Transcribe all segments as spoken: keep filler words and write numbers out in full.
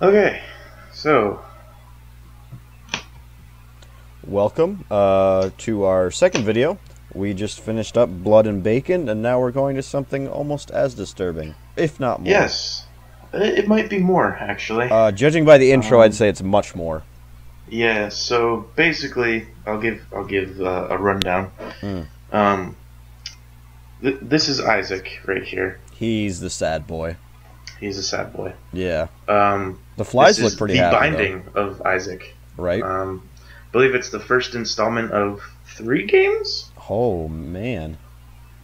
Okay, so welcome uh, to our second video. We just finished up Blood and Bacon, and now we're going to something almost as disturbing, if not more. Yes, it might be more, actually. Uh, judging by the intro, um, I'd say it's much more. Yeah. So basically, I'll give I'll give uh, a rundown. Mm. Um, th this is Isaac right here. He's the sad boy. He's a sad boy. Yeah. Um, the flies look pretty happy. The Binding of Isaac. Right. Um, I believe it's the first installment of three games. Oh man.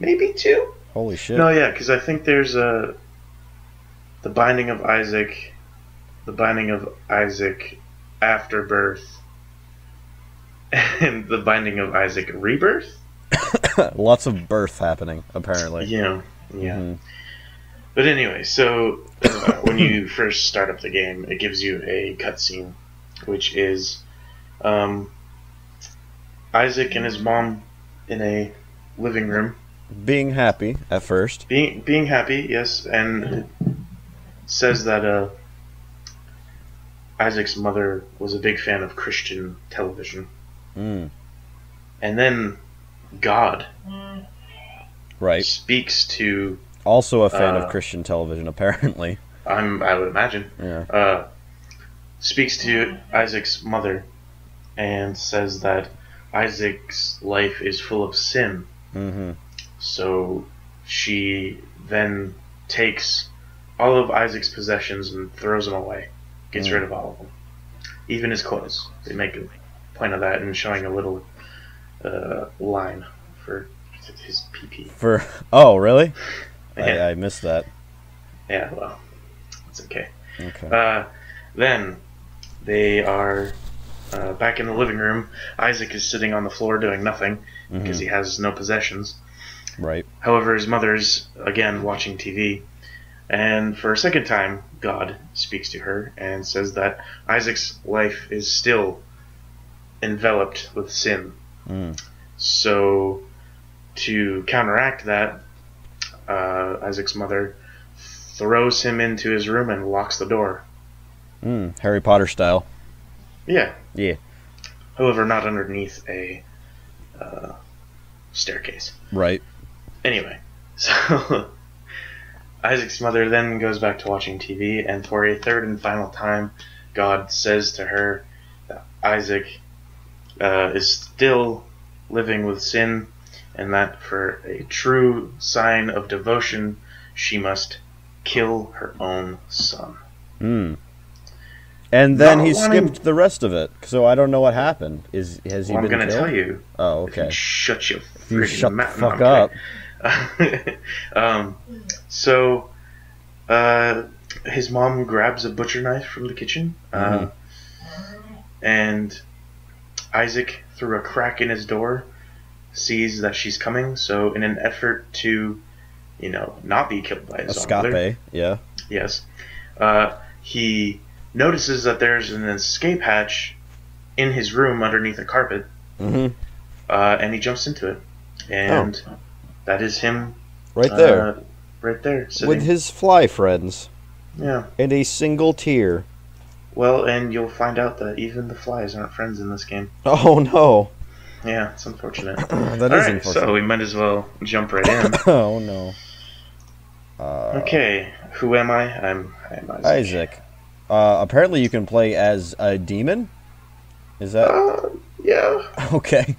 Maybe two. Holy shit. No, yeah, because I think there's a the Binding of Isaac, the Binding of Isaac Afterbirth, and the Binding of Isaac Rebirth. Lots of birth happening, apparently. Yeah. Yeah. Mm-hmm. But anyway, so uh, when you first start up the game, it gives you a cutscene, which is um, Isaac and his mom in a living room, being happy at first. Being being happy, yes, and it says that uh, Isaac's mother was a big fan of Christian television, mm. and then God, right, speaks to. Also a fan uh, of Christian television, apparently. I'm, I would imagine. Yeah. Uh, speaks to Isaac's mother and says that Isaac's life is full of sin. Mm-hmm. So she then takes all of Isaac's possessions and throws them away. Gets mm. rid of all of them. Even his clothes. They make a point of that and showing a little uh, line for his pee-pee. For, oh, really? Yeah. I, I missed that. Yeah, well, it's okay. Okay. Uh, then they are uh, back in the living room. Isaac is sitting on the floor doing nothing mm-hmm. because he has no possessions. Right. However, his mother's again watching T V, and for a second time, God speaks to her and says that Isaac's life is still enveloped with sin. Mm. So to counteract that, Uh, Isaac's mother throws him into his room and locks the door. Mm, Harry Potter style. Yeah. Yeah. However, not underneath a uh, staircase. Right. Anyway, so Isaac's mother then goes back to watching T V, and for a third and final time, God says to her that Isaac uh, is still living with sin, and that for a true sign of devotion, she must kill her own son. Mm. And then Not he wanting... skipped the rest of it, so I don't know what happened. Is has he well, been I'm going to tell you. Oh, okay. You shut your you shut the fuck up. um, so, uh, his mom grabs a butcher knife from the kitchen, mm-hmm. uh, and Isaac, through a crack in his door, sees that she's coming, so in an effort to, you know, not be killed by his Escape, mother, yeah. Yes. Uh, he notices that there's an escape hatch in his room underneath a carpet, mm-hmm. uh, and he jumps into it. And oh. that is him. Right uh, there. Right there. Sitting. With his fly friends. Yeah. And a single tear. Well, and you'll find out that even the flies aren't friends in this game. Oh, no. Yeah, it's unfortunate. that All is right, unfortunate. So we might as well jump right in. oh no. Uh, okay, who am I? I'm, I'm Isaac. Isaac. Uh, apparently, you can play as a demon. Is that? Uh, yeah. Okay.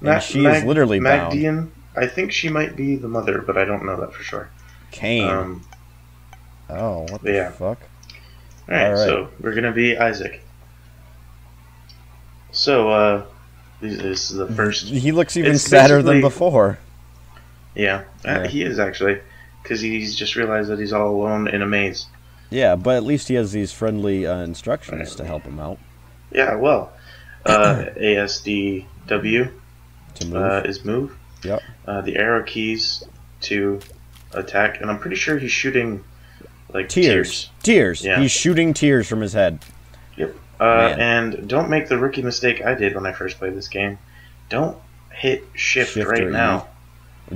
And she is literally bound. Magdian. I think she might be the mother, but I don't know that for sure. Cain. Um, oh, what the yeah. fuck? All right, All right, so we're gonna be Isaac. So, uh. This is the first. He looks even sadder than before. Yeah, yeah. He is actually, because he's just realized that he's all alone in a maze. Yeah, but at least he has these friendly uh, instructions right. to help him out. Yeah, well, uh, A S D W to move. Uh, is move. Yep. Uh, the arrow keys to attack, and I'm pretty sure he's shooting like tears. Tears. tears. Yeah. He's shooting tears from his head. Yep. Uh, and don't make the rookie mistake I did when I first played this game. Don't hit shift, shift right now,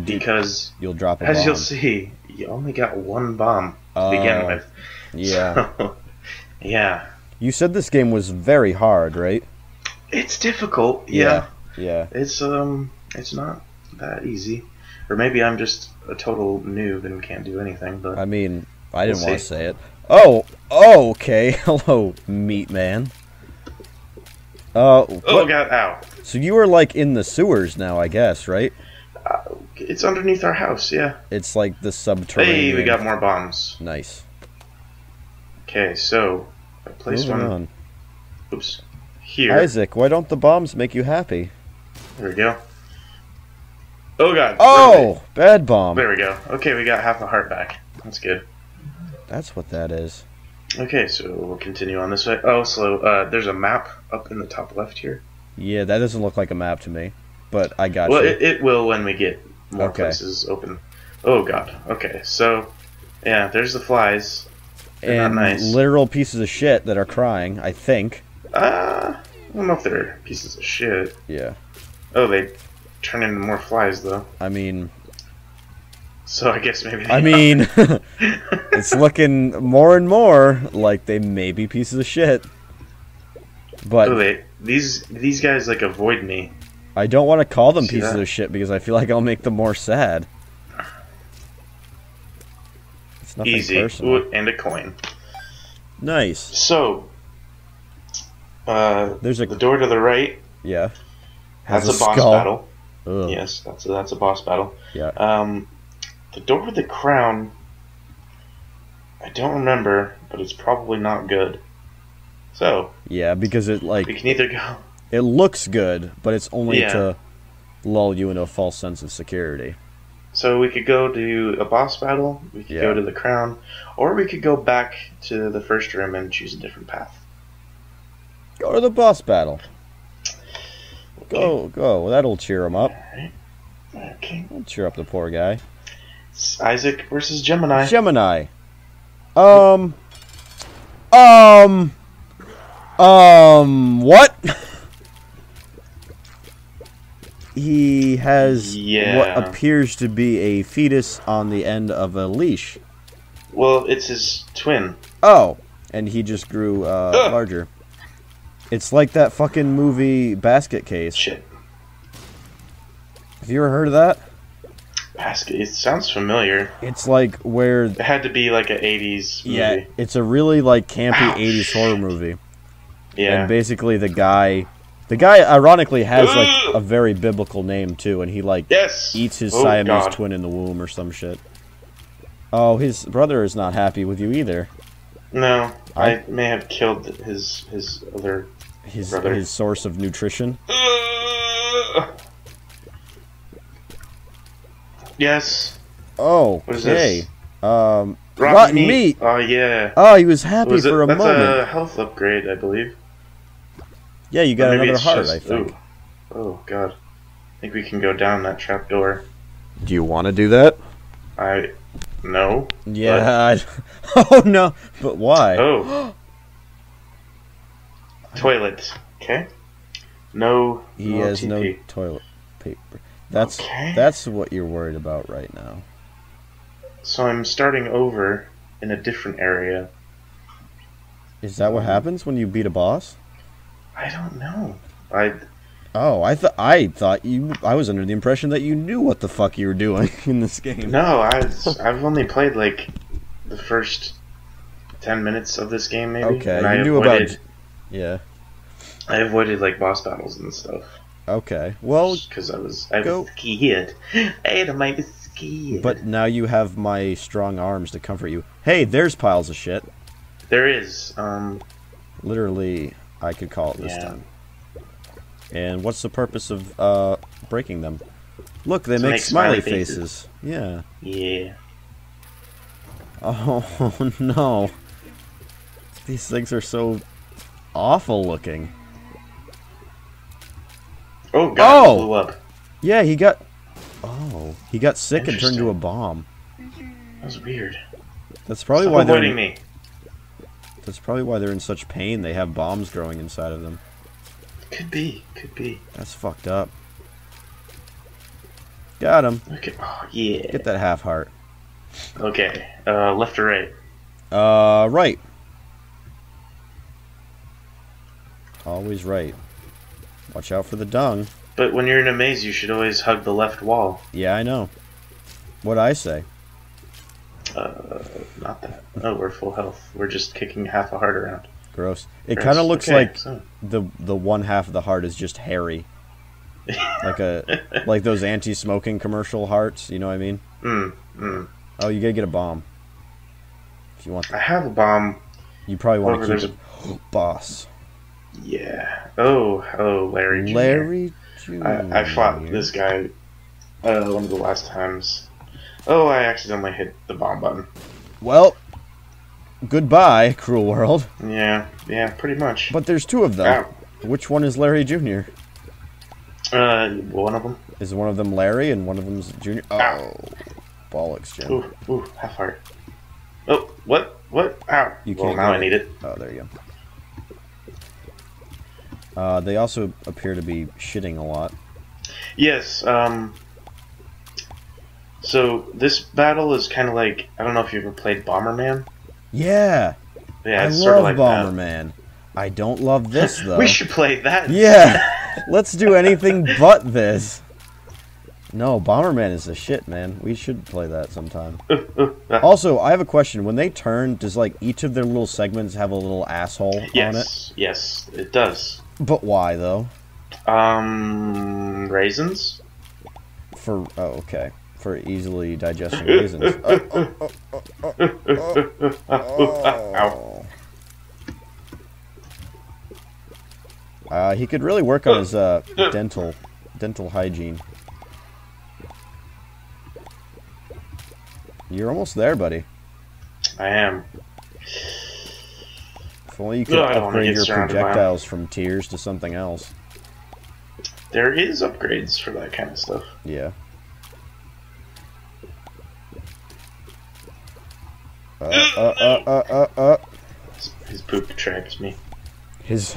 because you'll drop a bomb. As you'll see, you only got one bomb to uh, begin with. Yeah. So, Yeah. You said this game was very hard, right? It's difficult. Yeah. Yeah. yeah. It's um, it's not that easy, or maybe I'm just a total noob and can't do anything. But I mean, I didn't we'll want to say it. Oh, oh, okay. Hello, meat man. Uh, what? Oh god, ow. So you are like in the sewers now, I guess, right? Uh, it's underneath our house. Yeah. It's like the subterranean. Hey, we got more bombs. Nice. Okay, so I placed Moving one. On. Oops. Here. Isaac, why don't the bombs make you happy? There we go. Oh god. Oh, bad bomb. There we go. Okay, we got half a heart back. That's good. That's what that is. Okay, so we'll continue on this way. Oh, so uh, there's a map up in the top left here. Yeah, that doesn't look like a map to me, but I got well, you. Well, it, it will when we get more okay. places open. Oh god. Okay, so yeah, there's the flies. They're and not nice. Literal pieces of shit that are crying, I think. Uh, I don't know if they're pieces of shit. Yeah. Oh, they turn into more flies, though. I mean... So I guess maybe they I are. mean, it's looking more and more like they may be pieces of shit. But... Oh, they, these, these guys, like, avoid me. I don't want to call them See pieces that? of shit because I feel like I'll make them more sad. It's nothing Easy. personal. Ooh, and a coin. Nice. So... Uh, There's a the door to the right. Yeah, has that's a, a boss skull. battle. Ugh. Yes, that's a, that's a boss battle. Yeah. Um, the door to the crown. I don't remember, but it's probably not good. So. Yeah, because it like. We can either go. It looks good, but it's only yeah. to lull you into a false sense of security. So we could go to a boss battle. We could yeah. go to the crown, or we could go back to the first room and choose a different path. Go to the boss battle. Okay. Go, go. That'll cheer him up. Right. Okay. That'll cheer up the poor guy. It's Isaac versus Gemini. Gemini. Um. Um. Um. What? He has yeah. what appears to be a fetus on the end of a leash. Well, it's his twin. Oh, and he just grew uh, uh. larger. It's like that fucking movie Basket Case. Shit. Have you ever heard of that? Basket. It sounds familiar. It's like where it had to be like an eighties movie. Yeah, it's a really like campy Ow, eighties shit. horror movie. Yeah. And basically the guy, the guy ironically has like a very biblical name too, and he like yes. eats his oh, Siamese God. twin in the womb or some shit. Oh, his brother is not happy with you either. No, I, I may have killed his his other. His, his source of nutrition? Uh, yes. Oh, what is okay. This? Um, rotten, rotten meat. meat. Oh, yeah. Oh, he was happy was for a That's moment. That's a health upgrade, I believe. Yeah, you got another heart, just, I think. Ooh. Oh, God. I think we can go down that trap door. Do you want to do that? I... No. Yeah. But... oh, no. But why? Oh. Toilet. Okay. No. He no has T P. No toilet paper. That's okay. That's what you're worried about right now. So I'm starting over in a different area. Is that what happens when you beat a boss? I don't know. I. Oh, I thought I thought you. I was under the impression that you knew what the fuck you were doing in this game. No, I was, I've only played like the first ten minutes of this game, maybe. Okay, and you I knew avoided, about. Yeah, I avoided like boss battles and stuff. Okay, well, because I was I go. was scared. I might be scared. But now you have my strong arms to comfort you. Hey, there's piles of shit. There is. Um, literally, I could call it this yeah. time. And what's the purpose of uh, breaking them? Look, they make, make smiley faces. faces. Yeah. Yeah. Oh, no. These things are so awful looking. Oh, God, oh! Blew up. Yeah, he got... Oh, he got sick and turned into a bomb. That was weird. That's probably Stop why they're... In... me. That's probably why they're in such pain. They have bombs growing inside of them. Could be, could be. That's fucked up. Got him. Okay. Oh, yeah. Get that half heart. Okay. Uh, left or right? Uh, right. always right. Watch out for the dung. But when you're in a maze, you should always hug the left wall. Yeah, I know. What'd I say? Uh, not that. Oh, we're full health. We're just kicking half a heart around. Gross. It kind of looks okay, like so. the the one half of the heart is just hairy. Like a like those anti-smoking commercial hearts, you know what I mean? Mm, mm. Oh, you gotta get a bomb. If you want that. I have a bomb. You probably want to keep it. A... Boss. Yeah. Oh, oh, Larry Junior Larry Junior I, I fought this guy uh, one of the last times. Oh, I accidentally hit the bomb button. Well, goodbye, cruel world. Yeah, yeah, pretty much. But there's two of them. Ow. Which one is Larry Junior? Uh, one of them. Is one of them Larry and one of them's Junior? Oh, Ow. Bollocks, Jim. Ooh, ooh, half heart. Oh, what? What? Ow. You well, can't now I need it. Oh, there you go. Uh, they also appear to be shitting a lot. Yes, um... so, this battle is kind of like... I don't know if you've ever played Bomberman. Yeah! Yeah, it's I sort love of like Bomberman. That. I don't love this, though. We should play that! Yeah! Let's do anything but this. No, Bomberman is the shit, man. We should play that sometime. Also, I have a question. When they turn, does, like, each of their little segments have a little asshole yes, on it? Yes, it does. But why, though? Um, raisins? For... Oh, okay. For easily digesting raisins. Oh, oh, oh, oh, oh, oh, oh. Uh, he could really work on his uh, dental dental hygiene. You're almost there, buddy. I am. If only you could no, upgrade your projectiles from tears to something else. There is upgrades for that kind of stuff. Yeah. Uh, uh, uh, uh, uh, uh. His, his poop attracts me. His...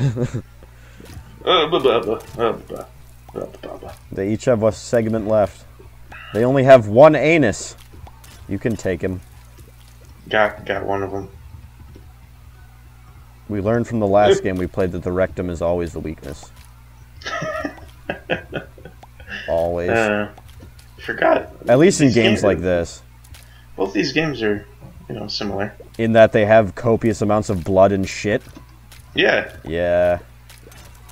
They each have a segment left. They only have one anus. You can take him. Got got one of them. We learned from the last game we played that the rectum is always the weakness. Always. Uh, forgot. At least in games like this. Both these games are... You know, similar. In that they have copious amounts of blood and shit? Yeah. Yeah.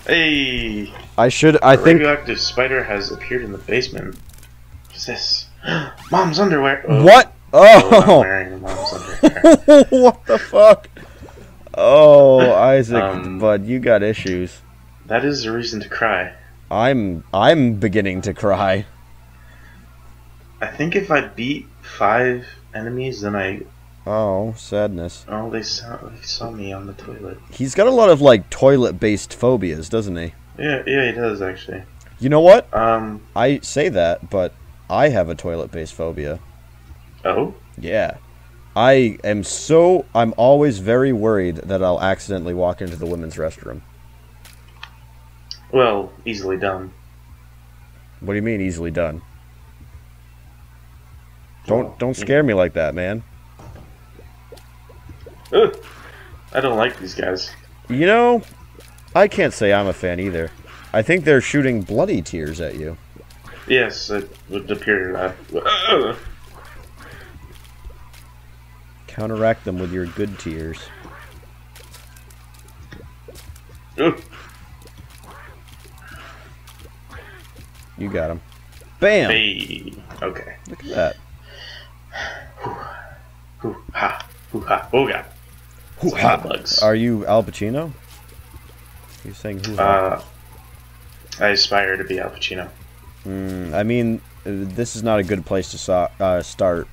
Hey! I should, I a think... A radioactive spider has appeared in the basement. What's this? Mom's underwear! Oh. What? Oh! oh I'm wearing mom's underwear. What the fuck? Oh, Isaac, um, bud, you got issues. That is a reason to cry. I'm, I'm beginning to cry. I think if I beat five enemies, then I... Oh, sadness. Oh, they saw, they saw me on the toilet. He's got a lot of, like, toilet-based phobias, doesn't he? Yeah, yeah, he does, actually. You know what? Um, I say that, but I have a toilet-based phobia. Oh? Yeah. I am so... I'm always very worried that I'll accidentally walk into the women's restroom. Well, easily done. What do you mean, easily done? Don't, don't scare me like that, man. Ugh. I don't like these guys. You know, I can't say I'm a fan either. I think they're shooting bloody tears at you. Yes, it would appear that. Counteract them with your good tears. Ugh. You got him. Bam! Hey. Okay. Look at that. Hoo ha. Hoo ha. Oh god. Hoo ha. Bugs. Are you Al Pacino? You're saying hoo ha. Uh, I aspire to be Al Pacino. Mm, I mean, this is not a good place to so uh, start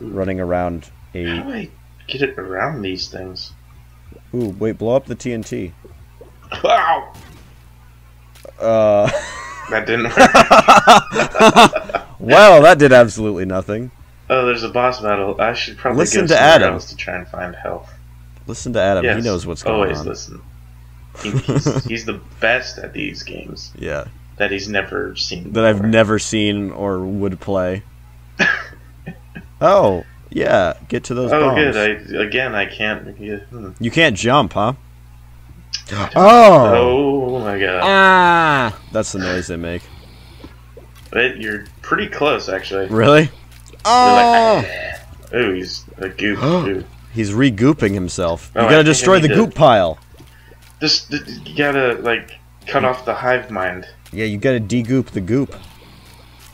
running around a... How do I get it around these things? Ooh, wait, blow up the T N T. Ow! Uh... That didn't work. Wow, that did absolutely nothing. Oh, there's a boss battle. I should probably listen give to Adam else to try and find health. Listen to Adam. Yes, he knows what's going always on. Always listen. He, he's, he's the best at these games. Yeah. That he's never seen. That before. I've never seen or would play. Oh, yeah. Get to those. Oh, bombs. Good. I, again, I can't. Yeah, hmm. You can't jump, huh? Oh! Oh my god. Ah! That's the noise they make. But you're pretty close, actually. Really? Oh! Like, ah. Ooh, he's a goop. Ooh. He's re-gooping himself. Oh, you gotta destroy the goop to... pile. Just, you gotta, like, cut off the hive mind. Yeah, you gotta de-goop the goop.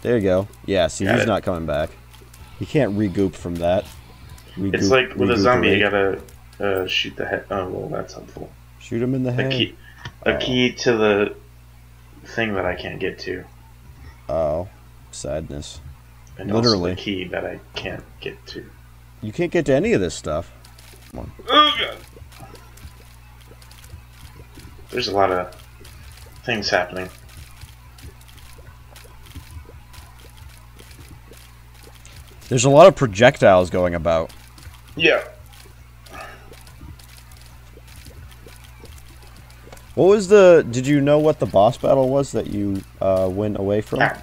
There you go. Yeah, see, got he's it. Not coming back. You can't re-goop from that. Re-goop, it's like with a zombie, you gotta uh, shoot the head. Oh, well, that's helpful. Shoot him in the head. A key, a oh. key to the thing that I can't get to. Oh, sadness. And literally. Also the key that I can't get to. You can't get to any of this stuff. Come on. Oh, God. There's a lot of things happening. There's a lot of projectiles going about. Yeah. What was the... Did you know what the boss battle was that you uh, went away from? Ah.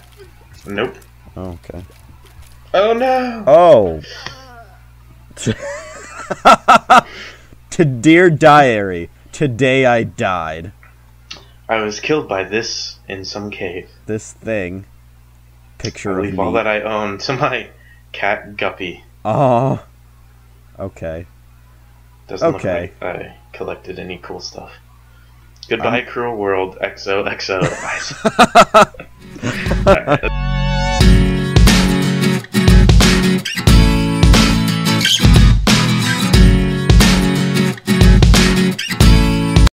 Nope. Oh, okay. Oh, no! Oh. To Dear Diary, today I died. I was killed by this in some cave. This thing. Picture of me. I leave all that I own to my cat Guppy. Oh. Okay. Doesn't okay. look like I collected any cool stuff. Goodbye, um, cruel world. X O X O.